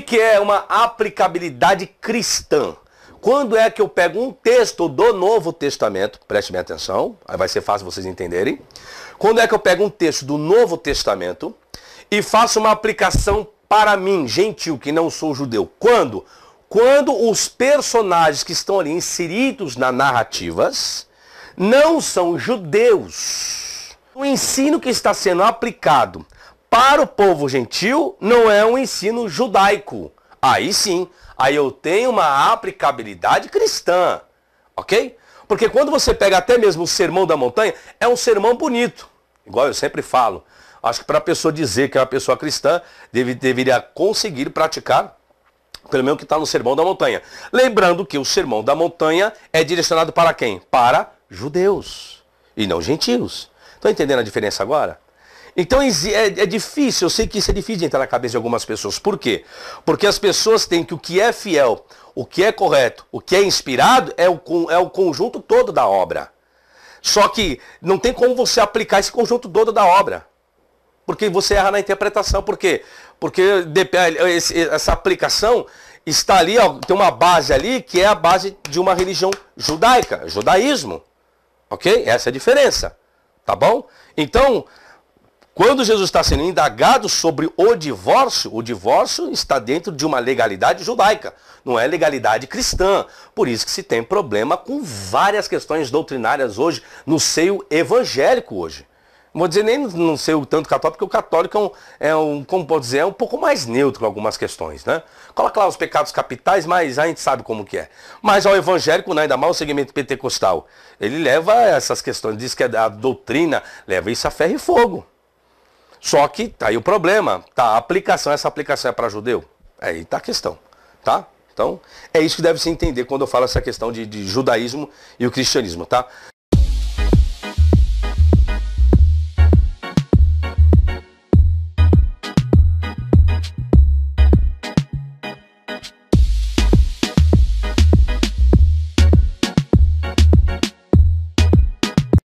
que é uma aplicabilidade cristã? Quando é que eu pego um texto do Novo Testamento, preste bem atenção, aí vai ser fácil vocês entenderem. Quando é que eu pego um texto do Novo Testamento e faço uma aplicação para mim, gentil, que não sou judeu? Quando? Quando os personagens que estão ali inseridos na narrativas não são judeus. O ensino que está sendo aplicado para o povo gentil não é um ensino judaico. Aí sim, aí eu tenho uma aplicabilidade cristã, ok? Porque quando você pega até mesmo o Sermão da Montanha, é um sermão bonito, igual eu sempre falo. Acho que para a pessoa dizer que é uma pessoa cristã, deveria conseguir praticar pelo menos o que está no Sermão da Montanha. Lembrando que o Sermão da Montanha é direcionado para quem? Para judeus e não gentios. Estão entendendo a diferença agora? Então é difícil, eu sei que isso é difícil de entrar na cabeça de algumas pessoas. Por quê? Porque as pessoas têm que o que é fiel, o que é correto, o que é inspirado é o conjunto todo da obra. Só que não tem como você aplicar esse conjunto todo da obra. Porque você erra na interpretação. Por quê? Porque essa aplicação está ali, ó, tem uma base ali que é a base de uma religião judaica, judaísmo. Ok? Essa é a diferença. Tá bom? Então, quando Jesus está sendo indagado sobre o divórcio está dentro de uma legalidade judaica, não é legalidade cristã. Por isso que se tem problema com várias questões doutrinárias hoje, no seio evangélico hoje. Não vou dizer nem no seio tanto católico, porque o católico como pode dizer, é um pouco mais neutro com algumas questões, né? Coloca lá os pecados capitais, mas a gente sabe como que é. Mas ao evangélico, né, ainda mais o segmento pentecostal, ele leva essas questões, diz que a doutrina leva isso a ferro e fogo. Só que tá aí o problema, tá? A aplicação, essa aplicação é para judeu? Aí tá a questão, tá? Então, é isso que deve se entender quando eu falo essa questão de judaísmo e o cristianismo, tá?